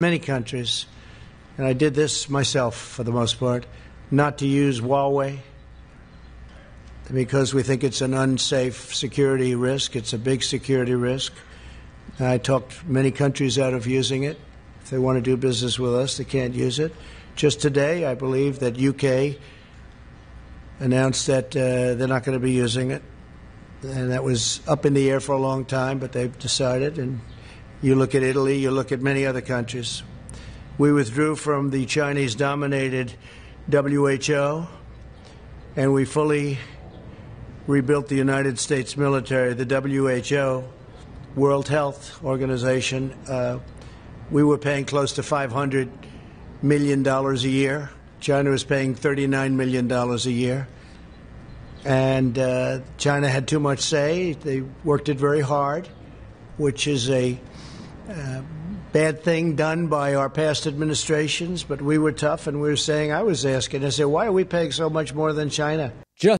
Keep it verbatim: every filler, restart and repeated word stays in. Many countries, and I did this myself for the most part, not to use Huawei because we think it's an unsafe security risk. It's a big security risk. I talked many countries out of using it. If they want to do business with us, they can't use it. Just today, I believe that U K announced that uh, they're not going to be using it. And that was up in the air for a long time, but they've decided. And you look at Italy, you look at many other countries. We withdrew from the Chinese-dominated W H O, and we fully rebuilt the United States military, the W H O, World Health Organization. Uh, we were paying close to five hundred million dollars a year. China was paying thirty-nine million dollars a year. And uh, China had too much say. They worked it very hard, which is a uh, bad thing done by our past administrations, but we were tough and we were saying, I was asking, I said, why are we paying so much more than China? Just